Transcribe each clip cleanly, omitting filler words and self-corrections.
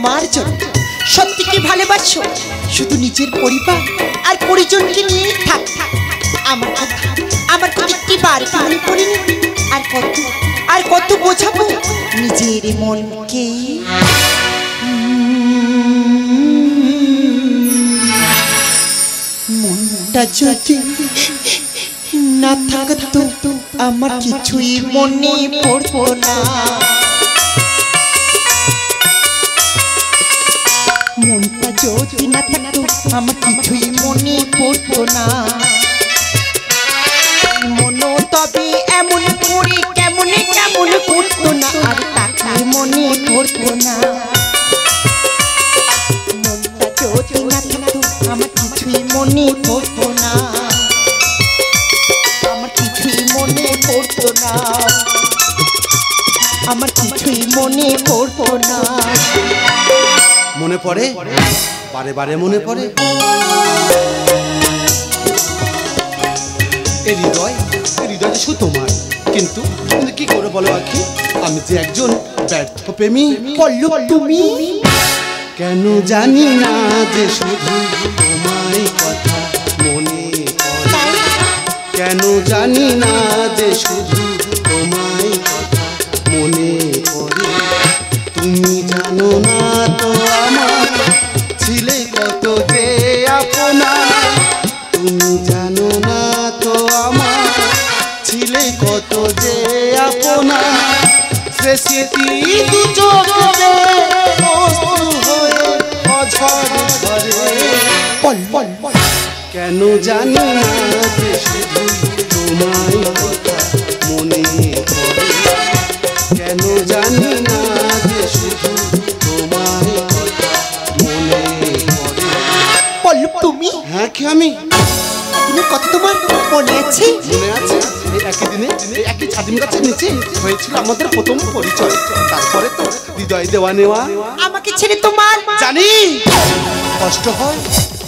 তোমার জন্য সত্যি কি ভালোবাসো শুধু নিজের পরিবার আর পরিজনকে নিয়ে থাক থাক আমার কথা আমার কথা কি বার মনে পড়েনি আর কত বোঝাবো নিজের মনকে মনটা যদি না থাকতো আমার কিছুই মনে পড়তো না মনটা যদি না থাকতো আমার কিছুই মনে পড়তো না মনো তবে এমন করে কেমনে কেমন করতো না আর তাকে মনে পড়তো না মনটা যদি না থাকতো আমার কিছুই মনে পড়তো না আমার কিছুই মনে পড়তো না মনে পড়ে বারে বারে মনে পড়ে এই হৃদয় শুধু তোমার কিন্তু কি করে বলো আখি আমি যে একজন ব্যর্থ প্রেমী বললো তুমি কেন জানি না যে শুধু তোমারই কথা মনে পড়ে কেন জানি না যে শুধু তোমারই কথা মনে পড়ে তুমি জানো না তো আমার ছিলে কত যে আপনা তুমি জানো না তো আমার ছিলে কত যে আপনা সে স্মৃতি দু চোখে অশ্রু হয়ে অঝরে ঝরে বল বল কেন জানি না যে শুধু তোমারই কথা মনে পড়ে কেন জানি না যে শুধু তোমারই কথা মনে পড়ে বল তুমি হ্যাঁ কি আমি কত তোমার মনে আছে একই দিনে একই ছাদিম গাছের নিচে হয়েছিল আমাদের প্রথম পরিচয় তারপরে তো হৃদয় দেওয়া নেওয়া আমাকে ছেড়ে তোমার জানি কষ্ট হয়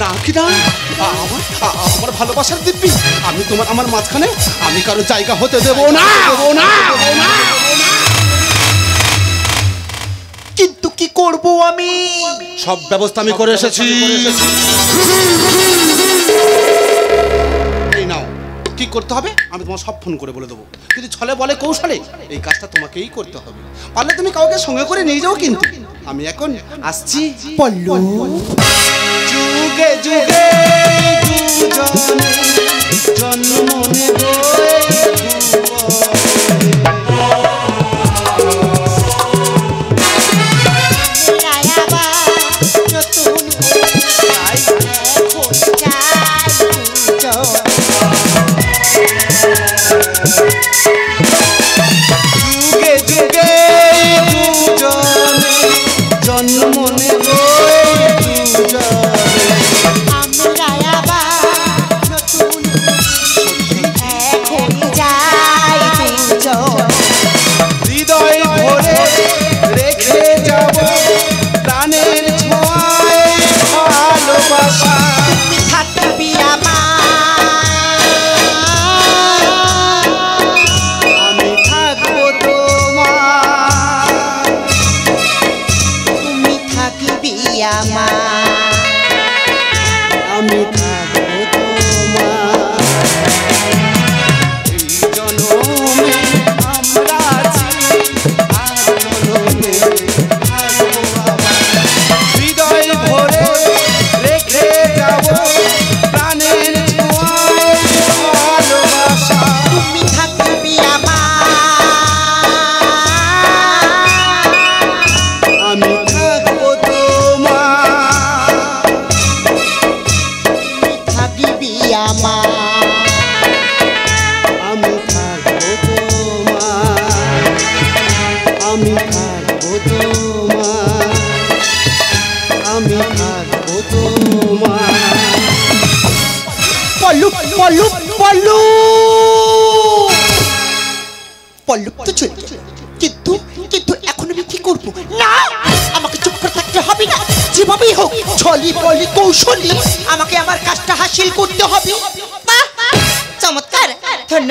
না কি না আমার আমার ভালোবাসার দিব্যি আমি তোমার আমার মাঝখানে আমি কারো জায়গা হতে দেবো না দেবো না কিন্তু কি করব আমি সব ব্যবস্থা আমি করে এসেছি এই নাও কি করতে হবে আমি তোমার সব ফোন করে বলে দেবো কিন্তু ছলে বলে কৌশলে এই কাজটা তোমাকেই করতে হবে পারলে তুমি কাউকে সঙ্গে করে নিয়ে যাও কিন্তু আমি এখন আসছি পল্লু যুগে যুগে জন্ম بالو بالو بالو بالو তো চলে কিন্তু কিন্তু এখন আমি কি করব না আমাকে চুপ করে থাকতে হবে না যেভাবেই হোক ছলি পলি কৌশলী আমাকে আমার কাজটা হাসিল করতে হবে বাহ চমৎকার ধন্য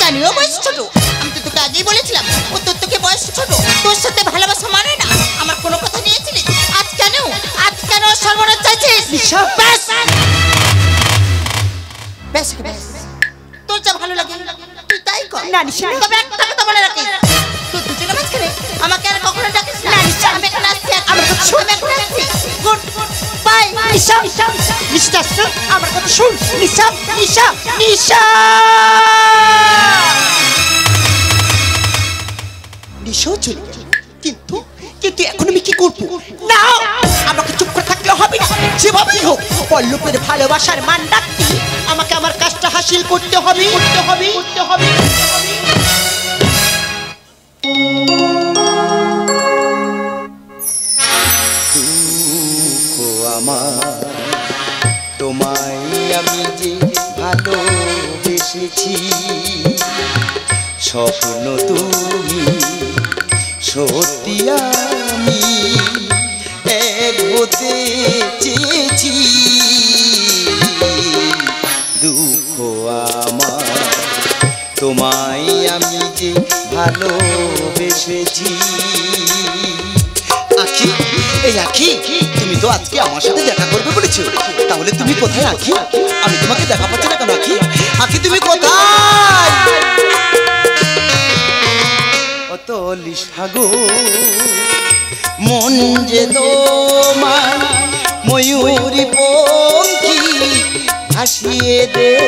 জানিও বয়স ছোট আমি তো তোকে আগেই বলেছিলাম ও তোর থেকে বয়স ছোট তোর সাথে ভালোবাসা মানে না আমার কোনো কথা নিয়েছিলি আজ কেন সরকারে চাইছিস বেশ বেশ বেশ তোর যা ভালো লাগে তুই তাই কর না নিশা তবে একটা কথা বলে রাখিস তুই দুজনে মাঝখানে আমাকে আর কখনো ডাকিস না নিশা আমি এখন আসছি গুড বাই নিশা নিশা নিশা আমার কথা শুন নিশা নিশা নিশা নিশাও চলে গেল কিন্তু কিন্তু এখন আমি কি করবো না আমাকে চুপ করে থাকলে হবে না যেভাবেই হোক পল্লবের ভালোবাসার মান রাখতে আমাকে আমার কাজটা হাসিল করতে হবে করতে হবে করতে হবে তোমায় আমি যে ভালোবেসেছি স্বপ্ন তুমি সত্যি আমি এক হতে চেয়েছি দুঃখ আমার তোমায় আমি যে ভালোবেসেছি আখি এই আখি তুমি তো আজকে আমার সাথে দেখা করবে বলেছো তাহলে তুমি কোথায় আখি আমি তোমাকে দেখা পাচ্ছি না কেন আখি আখি তুমি কোথায় অতলি সাগর মন যে তোমার ময়ূরী পঙ্খী ভাসিয়ে দেবা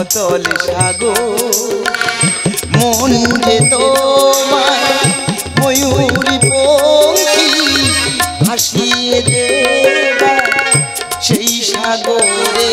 অতল সাগর মন যে তোমার ময়ূরী পঙ্খী ভাসিয়ে দেবা সেই সাগরে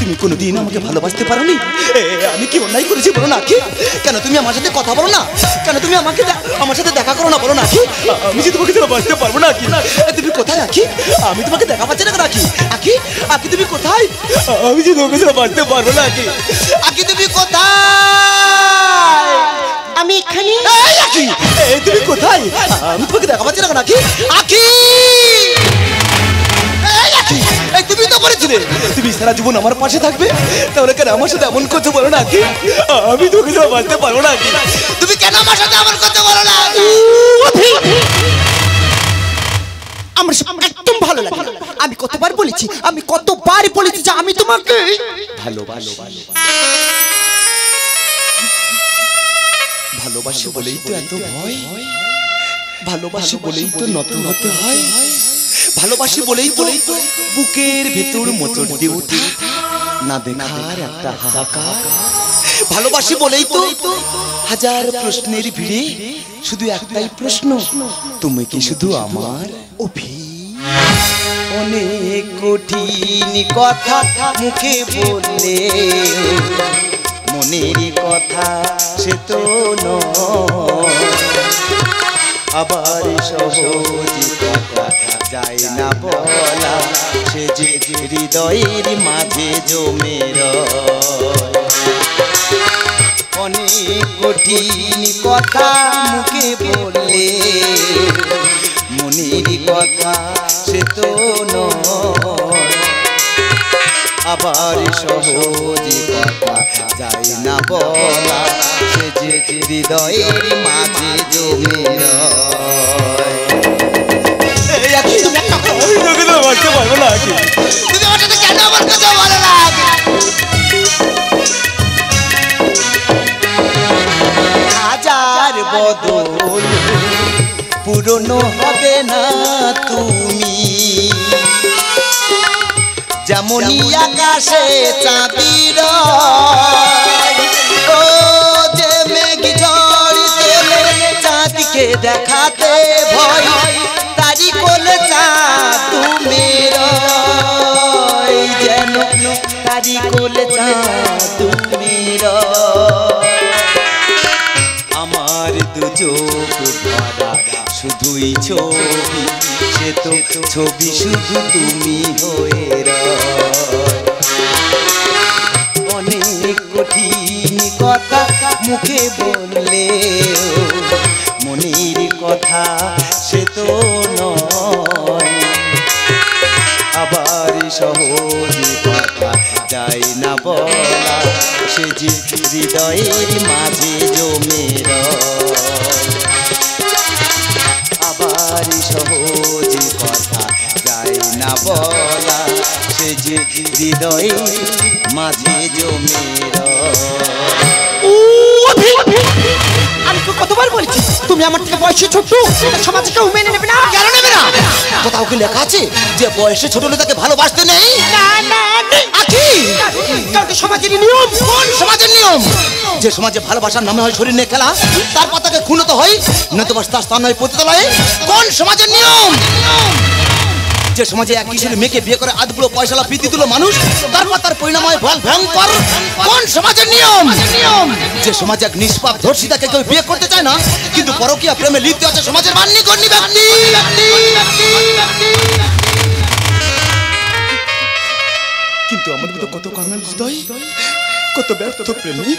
তুমি কোনোদিন আমাকে ভালোবাসতে পারোনি আমি কি অন্যায় করেছি বলো না আখি কেন তুমি আমার সাথে কথা বলো না কেন তুমি আমাকে আমার সাথে দেখা করো না বলো না আখি আমি যে তোমাকে ভালোবাসতে পারবো না আখি তুমি কোথায় আখি আমি তোমাকে দেখা পাচ্ছি না আখি আখি আখি তুমি কোথায় আমি যে তোমাকে ভালোবাসতে পারবো না আখি আখি তুমি কোথায় আমি এখানে আখি তুমি কোথায় আমি তোমাকে দেখা পাচ্ছি না আখি আখি তুমি তো বলেছিলে তুমি সারা জীবন আমার পাশে থাকবে তাহলে কেন আমার সাথে এমন কথা বলো না কি আমি তোকে বাঁচতে পারবো না কি তুমি কেন আমার সাথে এমন কথা বলো না আমার একদম ভালো লাগে আমি কতবার বলেছি যে আমি তোমাকে ভালোবাসি ভালোবাসি বলেই তো এত ভয় ভালোবাসি বলেই তো নতুন হতে হয় ভালোবাসি বলেই বলেই তো বুকের ভেতর মোচড় দিয়ে ওঠা না দেখার একটা হাহাকার ভালোবাসি বলেই তো হাজার প্রশ্নের ভিড়ে শুধু একটাই প্রশ্ন তুমি কি শুধু আমার অভি অনেক কঠিন কথা মুখে বললে মনের কথা সে তো নয় আবার সহজ কথা যায় না বলা সে যে হৃদয়ের মাঝে জমে রয় অনেক কঠিন কথা মুখে বললে মনের কথা সে তো নয় আবার সহজ কথা যায় না বলা সে যে হৃদয়ের মাঝে জমে রয় হাজার বদল পুরনো হবে না তুমি যেমনই আকাশে চাঁদের ও যে মেঘ ঝড় তোলে চাঁদকে দেখাতে ভয় তারি কোলে চাঁদ তুমি রয় যেন তারি কোলে চাঁদ তুমি রয় আমার দুচোখ ভরা শুধুই ছবি সে তো ছবি শুধু তুমি হয়ে অনেক কঠিন কথা মুখে বললে মনের কথা সে তো নয় আবার সহজ কথা যায় না বলা সে যে হৃদয়ের মাঝে জমে রয় আবার সহজ কথা যায় না বলা সে যে হৃদয়ের মাঝে জমে রয় কতবার বলছি তুমি আমার থেকে বয়সে ছোট সমাজে কেউ মেনে নেবে না কেন নেবে না কোথাও কি লেখা আছে যে বয়সে ছোট হলে তাকে ভালোবাসতে নেই না না আছে কারণ সমাজের নিয়ম কোন সমাজের নিয়ম যে সমাজে ভালোবাসার নামে হয় শরীর নিয়ে খেলা তার পতাকে খুনত হয় নতবা তার স্থান হয় পতিতালয়ে কোন সমাজের নিয়ম যে সমাজে এক কিশোরী মেয়েকে বিয়ে করে আধবুড়ো পয়সালা পিতি তুলো মানুষ তারপর তার পরিণাম হয় ভল ভয়ঙ্কর কোন সমাজের নিয়ম যে সমাজে এক নিষ্পাপ ধর্ষিতাকে কেউ বিয়ে করতে চায় না কিন্তু পরকীয়া প্রেমে লিপ্ত আছে সমাজের মান্যগণ্য ব্যক্তি কিন্তু আমাদের তো কত কাঙাল হৃদয় কত ব্যর্থ প্রেমিক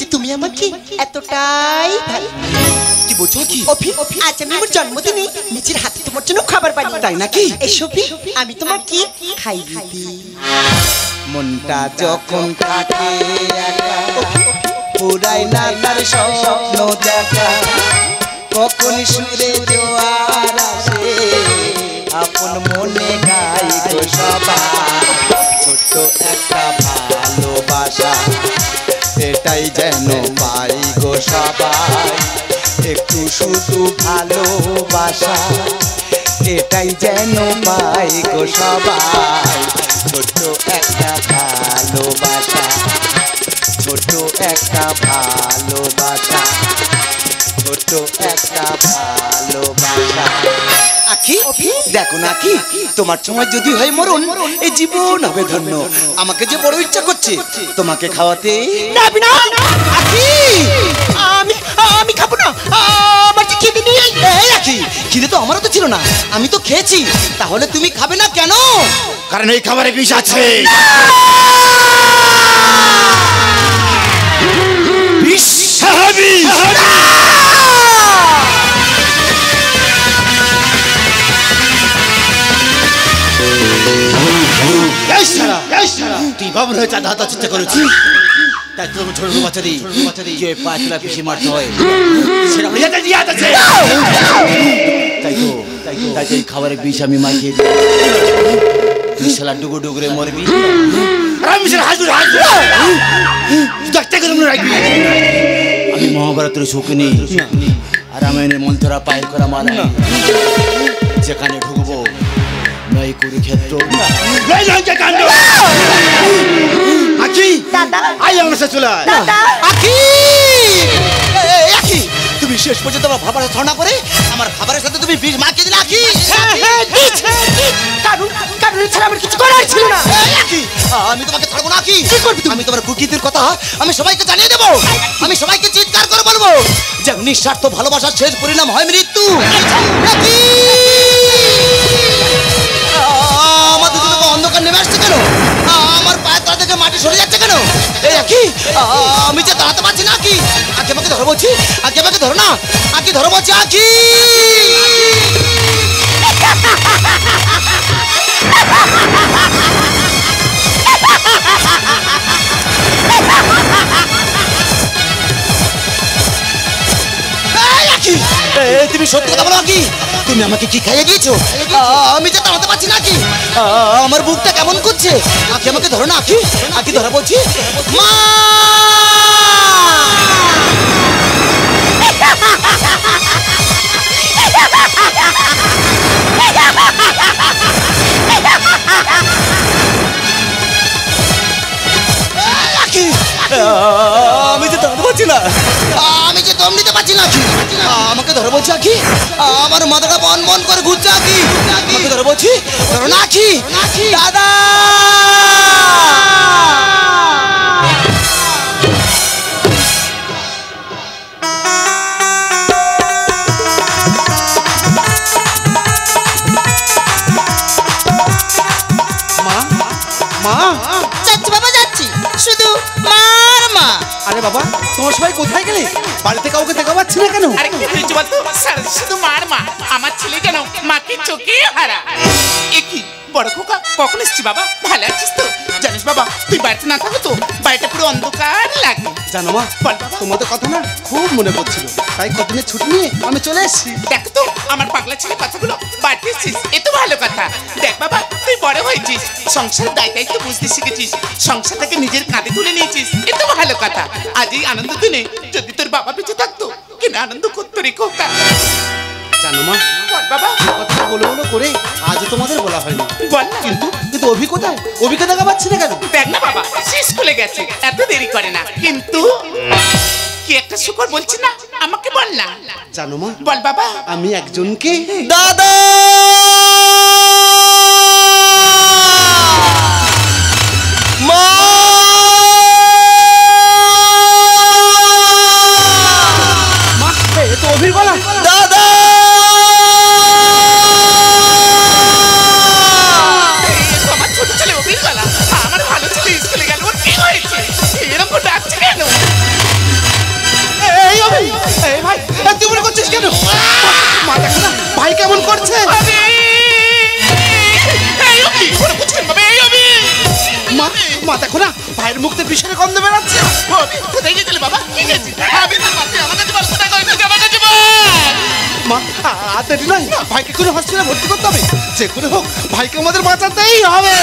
যে তুমি আমাকে এতটাই আজ আমি আমার জন্মদিনে নিজের হাতে তোমার জন্য খাবার পাই তাই নাকি আমি তোমার কি খাই মনটা যখন কাটে পুরাই না তার স্বপ্ন দেখা কখন সুরে জোয়ার আসে আপন মনে গাই গো সবার ছোট্ট একটা ভালোবাসা সেটাই যেন পাই গো সবার একটু শুধু ভালোবাসা সেটাই যেন পাই গো সবার ছোট্ট একটা ভালোবাসা ছোট্ট একটা ভালোবাসা ছোট্ট একটা ভালোবাসা আখি দেখো নাকি তোমার সময় যদি হয় মরণ এই জীবন হবে ধন্য আমাকে যে বড় ইচ্ছা করছে তোমাকে খাওয়াতে আমি খাবো না খিদে তো আমারও তো ছিল না আমি তো খেয়েছি তাহলে তুমি খাবে না কেন কারণ এই খাবারে বিষ আছে তুই বাবুর হয়ে চাঁদা হাতা চিন্তা করেছি তাই তোর ছোট বাচ্চা দিই যে পাঁচলা পিছিয়ে মারতে হয় সেটা তাই তো তাই তো খাবারের বিষ আমি মাখিয়ে তুই শালা ডুগো ডুগরে মরবি আমি মহাভারতের শোকিনি রামায়ণের মন্ত্রা পায়ের করা মালা যেখানে ঢুকবো নয় কুরুক্ষেত্র তুমি শেষ পর্যন্ত আমার ভাবার ধারণা করে আমার খাবারের সাথে তুমি বিষ মাখিয়ে দিলে আঁকি কারণ তুমি সত্যি কথা বলো কি তুমি আমাকে কি খাইয়ে দিয়েছো আমি তো দাঁড়াতে পারছি না কি আমার বুকটা কেমন করছে আকি আমাকে ধরো না আকি আকি ধরা বলছি মা আমি তো দাঁড়াতে পারছি না আমি যে দম নিতে পারছি না কি আমাকে ধরে বলছি কি আমার মাথাটা বন বন করে ঘুরছে কি আমাকে ধরে বলছি ধরো না কি দাদা বাবা তোমার সবাই কোথায় গেলে বাড়িতে কাউকে দেখা পাচ্ছি না কেন আরে কি হয়েছে বল তো শুধু মার মা আমার ছেলে কেন মাকে চোখে হারা একি বড় খোকা কখন এসেছি বাবা ভালো আছিস তো জানিস বাবা তুই বাড়িতে না থাকো তো বাড়িটা পুরো অন্ধকার লাগে জানো মা তোমাদের কথা না খুব মনে পড়ছিল তাই কতদিনের ছুটি নিয়ে আমি চলে এসেছি দেখ তো আমার পাগলা ছেলে কথাগুলো বাড়িতে এসেছিস এ তো ভালো কথা দেখ বাবা তুই বড় হয়েছিস সংসারের দায়িত্ব বুঝতে শিখেছিস সংসারটাকে নিজের কাঁধে তুলে নিয়েছিস এ তো ভালো কথা আজই আনন্দ দিনে যদি তোর বাবা বেঁচে থাকতো কেন আনন্দ করতো রে খোকা জানো মা বাবা কথা বলো করে আজও তোমাদের বলা হয়নি বল না কিন্তু কিন্তু অভি কোথায় অভিকে দেখা পাচ্ছি না কেন দেখ না বাবা শেষ খুলে গেছে এত দেরি করে না কিন্তু কি একটা শুকর বলছি না আমাকে বল না জানো মা বল বাবা আমি একজনকে দাদা মা ভাইকে কোনো হসপিটালে ভর্তি করতে হবে যে কোনো হোক ভাইকে আমাদের বাঁচাতেই হবে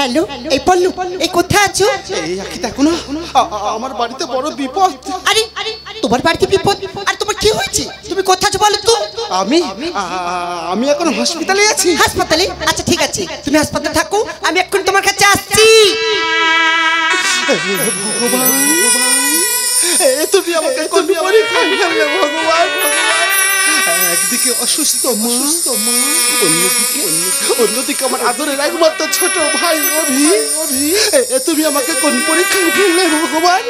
হ্যালো এই পল্লু এই কোথায় আছো এই আকি দেখো না আমার বাড়িতে বড় বিপদ আরে তোমার বাড়িতে বিপদ আর তোমার কি হয়েছে তুমি কোথায় আছো বলো তো আমি আমি এখন হাসপাতালে আছি হাসপাতালে আচ্ছা ঠিক আছে তুমি হাসপাতালে থাকো আমি এখন তোমার কাছে আসছি ভগবান এই তুমি আমাকে কোন বিপদে ফেললে ভগবান একদিকে অসুস্থ মা অন্যদিকে আমার আদরের একমাত্র ছোট ভাই অভি তুমি আমাকে কোন পরীক্ষায় ফেললে ভগবান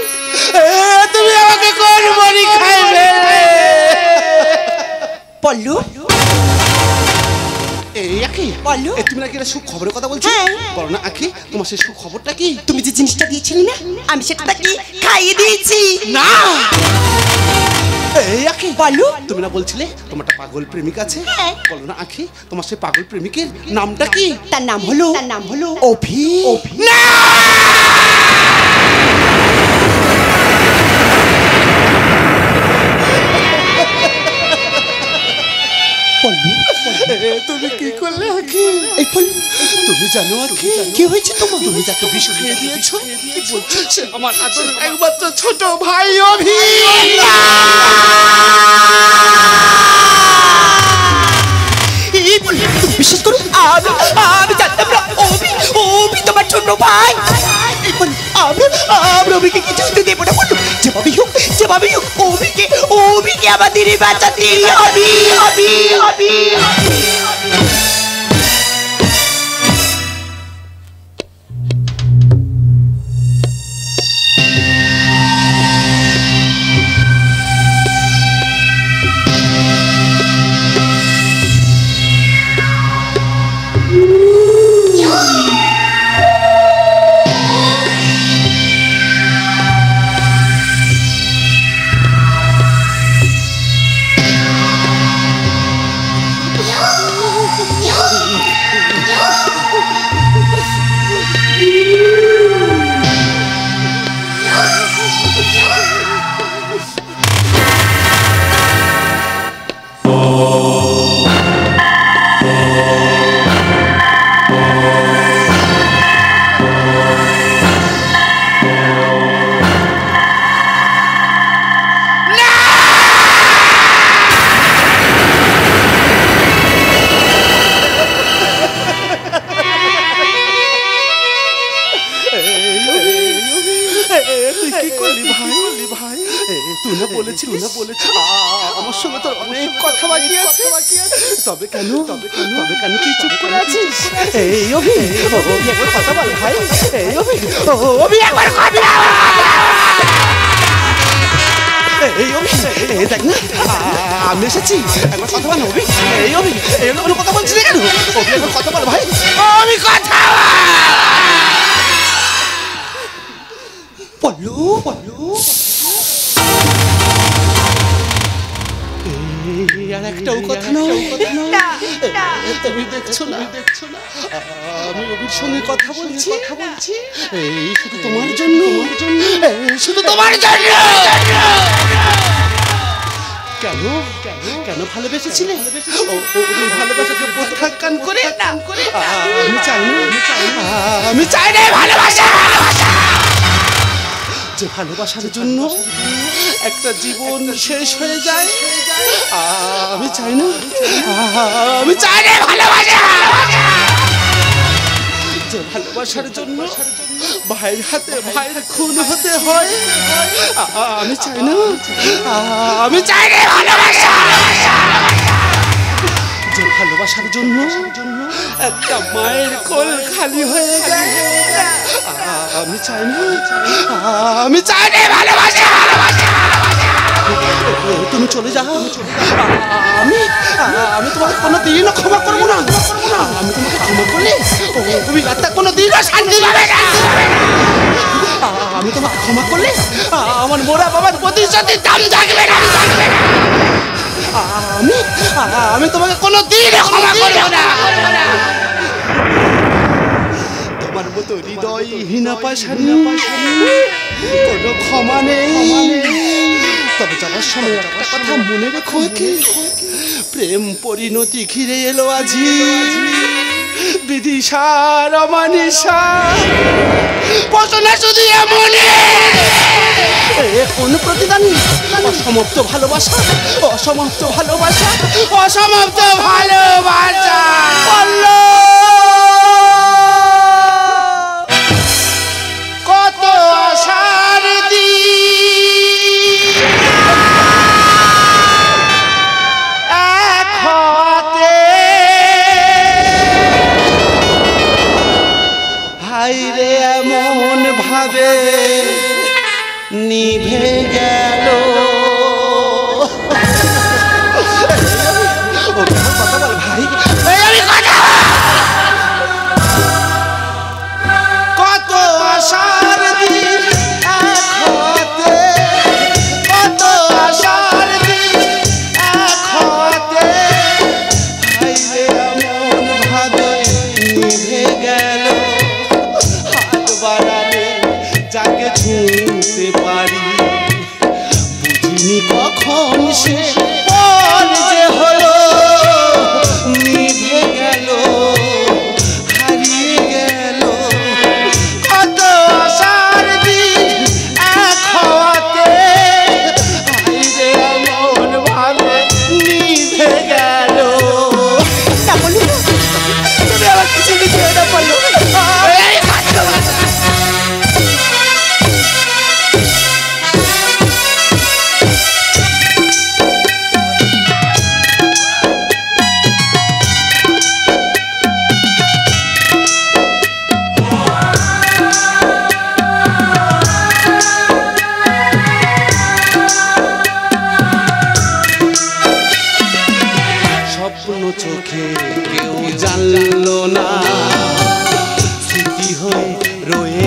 তুমি আমাকে কোন পরীক্ষায় ফেললে পল্লু তুমি নাকি এটা সুখবরের কথা বলছো বলো না আঁকি তোমার সেই সুখবরটা কি তুমি যে জিনিসটা দিয়েছিলে না আমি সেটা কি খাইয়ে দিয়েছি না এই আঁকি বলো তুমি না বলছিলে তোমার একটা পাগল প্রেমিক আছে বলো না আঁকি তোমার সেই পাগল প্রেমিকের নামটা কি তার নাম হলো অভি না তুমি কি করলে আঁকি এই পল্লু তুমি জানো আর কি হয়েছে তোমার তুমি যাকে বিষ খেয়ে দিয়েছো কি বলছো আমার আদরের একমাত্র ছোট ভাই অভি विशेषकर आमी आमी जानता हूँ ओबी ओबी तो मत छोड़ो भाई इवन आम्र आम्र ओबी के किचन तो दे पड़ा पड़ो जब अभी यूँ ओबी के अब तेरी बात तेरी अभी ভালোবাসার জন্য একটা জীবন শেষ হয়ে যায় আমি চাই না ভালোবাসার জন্য ভাইয়ের হাতে ভাইয়ের খুন হতে হয় আমি চাই না ভালোবাসার জন্য একটা মায়ের কোল খালি হয়ে যায় আমি চাই না ভালোবাসা তুমি চলে যাও আমি তোমাকে কোনোদিনও ক্ষমা করব না আমি তোমাকে ক্ষমা করলে তুমি রাতটা কোনোদিনও শান্তি পাবে না আমি তোমাকে ক্ষমা করলে আমার মোরা বাবার প্রতিশোধের দাম থাকবে না আমি তোমাকে কোনোদিনও ক্ষমা করব না तो हृदय हिना पाशानी कोनो क्षमा नहीं तब जावार समय एकटा कथा मने रेखो प्रेम परिणति घिरे एलो आजी विदिशार अमानिशा पसना शुधु एमोने कोन प्रतिदान असमाप्त भालोबासा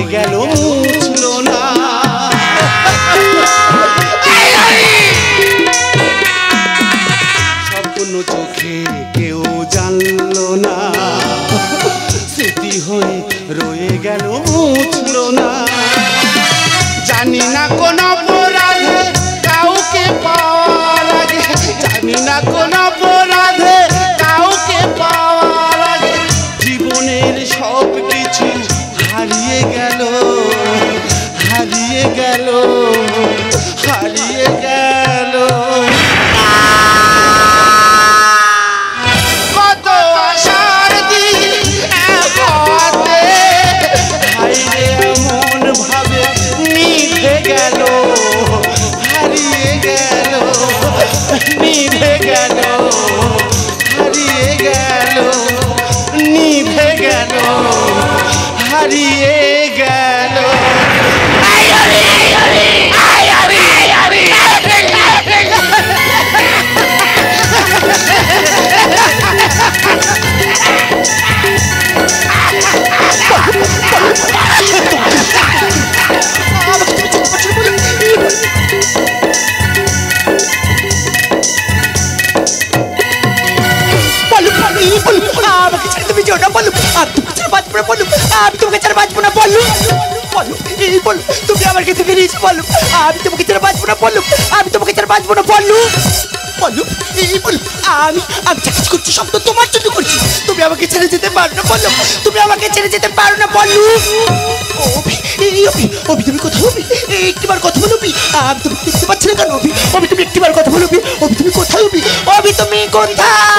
তুমি কোথায়